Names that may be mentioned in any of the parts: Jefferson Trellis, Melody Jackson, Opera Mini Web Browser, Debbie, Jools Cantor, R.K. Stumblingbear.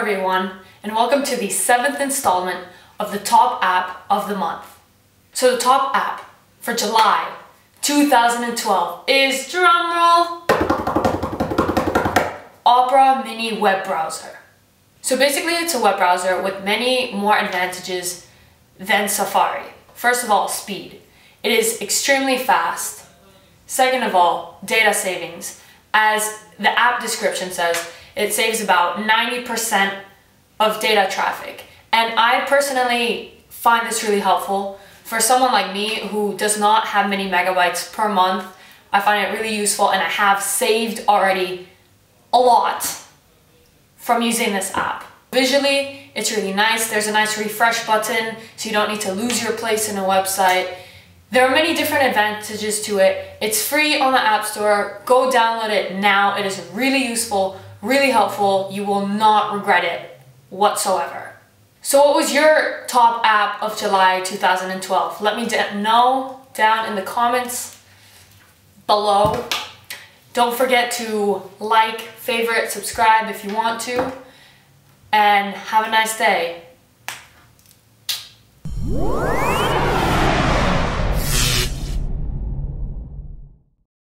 everyone, and welcome to the 7th installment of the top app of the month. So the top app for July 2012 is, drumroll, Opera Mini Web Browser. So basically it's a web browser with many more advantages than Safari. First of all, speed. It is extremely fast. Second of all, data savings. As the app description says, it saves about 90% of data traffic. And I personally find this really helpful. For someone like me who does not have many megabytes per month, I find it really useful, and I have saved already a lot from using this app. Visually, it's really nice. There's a nice refresh button, so you don't need to lose your place in a website. There are many different advantages to it. It's free on the App Store. Go download it now. It is really useful, really helpful. You will not regret it whatsoever. So what was your top app of July 2012? Let me know down in the comments below. Don't forget to like, favorite, subscribe if you want to, and have a nice day.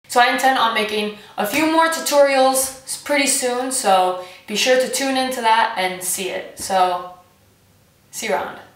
So I intend on making a few more tutorials pretty soon, so be sure to tune into that and see it. So, see you around.